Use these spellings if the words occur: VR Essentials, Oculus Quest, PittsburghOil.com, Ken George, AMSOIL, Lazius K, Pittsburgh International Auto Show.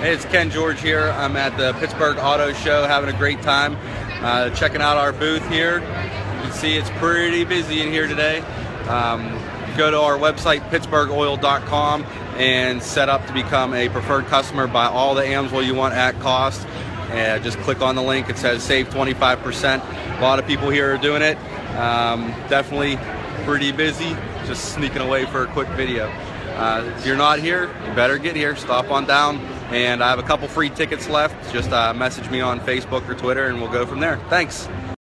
Hey, it's Ken George here. I'm at the Pittsburgh Auto Show having a great time, checking out our booth here. You can see it's pretty busy in here today. Go to our website, PittsburghOil.com, and set up to become a preferred customer. Buy all the AMSOIL you want at cost. And just click on the link. It says save 25%. A lot of people here are doing it. Definitely pretty busy. Just sneaking away for a quick video. If you're not here, you better get here. Stop on down. And I have a couple free tickets left. Just message me on Facebook or Twitter and we'll go from there. Thanks.